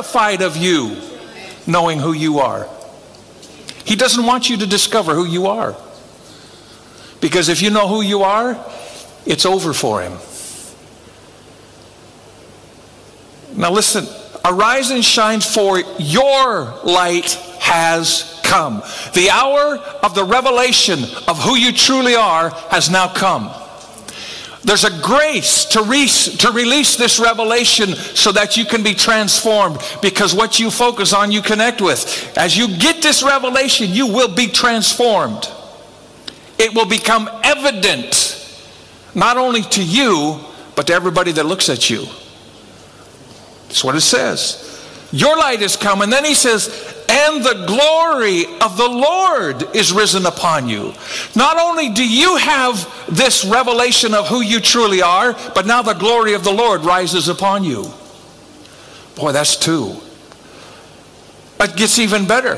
terrified of you knowing who you are. He doesn't want you to discover who you are. Because if you know who you are, it's over for him. Now listen, arise and shine, for your light has come. The hour of the revelation of who you truly are has now come. There's a grace to release this revelation so that you can be transformed, because what you focus on, you connect with. As you get this revelation, you will be transformed. It will become evident, not only to you, but to everybody that looks at you. That's what it says. Your light is come. And then he says, and the glory of the Lord is risen upon you. Not only do you have this revelation of who you truly are, but now the glory of the Lord rises upon you. Boy, that's two. It gets even better.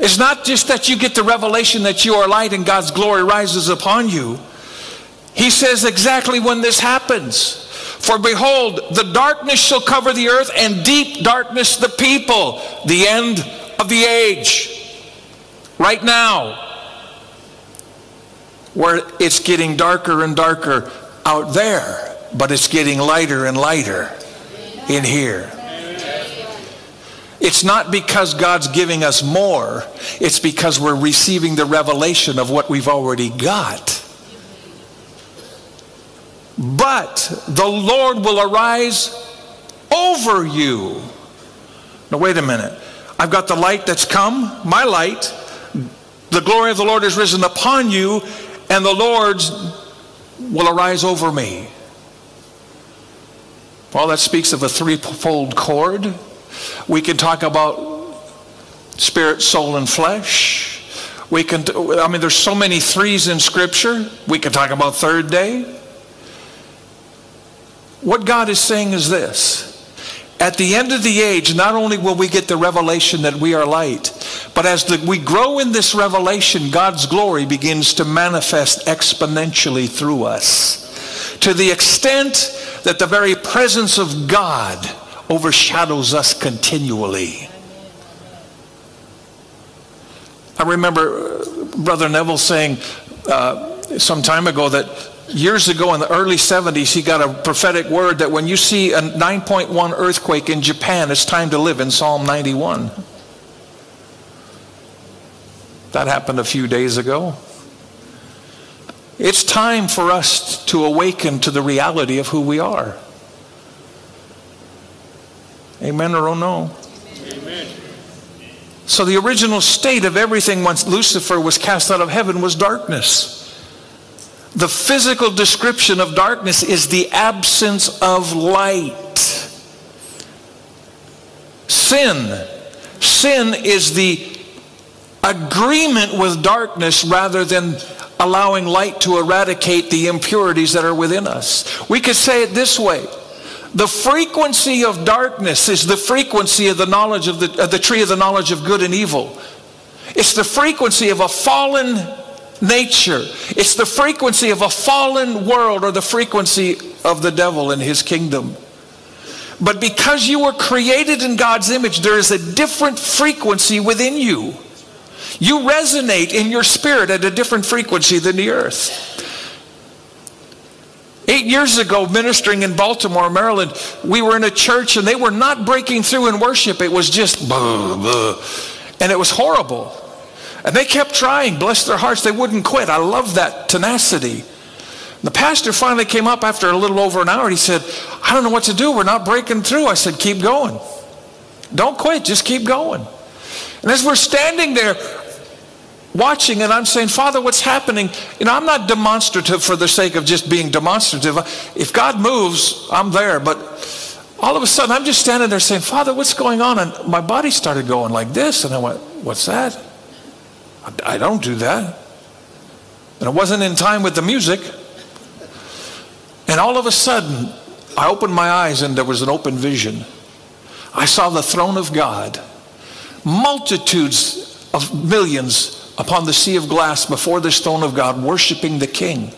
It's not just that you get the revelation that you are light and God's glory rises upon you. He says exactly when this happens. For behold, the darkness shall cover the earth, and deep darkness the people. The end of the age. Right now, where it's getting darker and darker out there, but it's getting lighter and lighter in here. It's not because God's giving us more. It's because we're receiving the revelation of what we've already got. But the Lord will arise over you. Now wait a minute. I've got the light that's come, my light. The glory of the Lord is risen upon you, and the Lord's will arise over me. Well, that speaks of a threefold cord. We can talk about spirit, soul, and flesh. We can, I mean, there's so many threes in Scripture. We can talk about third day. What God is saying is this. At the end of the age, not only will we get the revelation that we are light, but as we grow in this revelation, God's glory begins to manifest exponentially through us, to the extent that the very presence of God overshadows us continually. I remember Brother Neville saying some time ago that years ago in the early 70s, he got a prophetic word that when you see a 9.1 earthquake in Japan, it's time to live in Psalm 91. That happened a few days ago. It's time for us to awaken to the reality of who we are. Amen or oh no? Amen. So the original state of everything once Lucifer was cast out of heaven was darkness. The physical description of darkness is the absence of light. Sin. Sin is the agreement with darkness rather than allowing light to eradicate the impurities that are within us. We could say it this way. The frequency of darkness is the frequency of the knowledge of the tree of the knowledge of good and evil. It's the frequency of a fallen nature. It's the frequency of a fallen world, or the frequency of the devil and his kingdom. But because you were created in God's image, there is a different frequency within you. You resonate in your spirit at a different frequency than the earth. 8 years ago, ministering in Baltimore, Maryland, we were in a church and they were not breaking through in worship. It was just blah, blah, and it was horrible. And they kept trying, bless their hearts, they wouldn't quit. I love that tenacity. The pastor finally came up after a little over an hour, and he said, I don't know what to do, we're not breaking through. I said, keep going. Don't quit, just keep going. And as we're standing there watching, and I'm saying, Father, what's happening? You know, I'm not demonstrative for the sake of just being demonstrative. If God moves, I'm there. But all of a sudden, I'm just standing there saying, Father, what's going on? And my body started going like this, and I went, what's that? I don't do that. And it wasn't in time with the music. And all of a sudden, I opened my eyes and there was an open vision. I saw the throne of God, multitudes of millions upon the sea of glass before this throne of God, worshiping the King.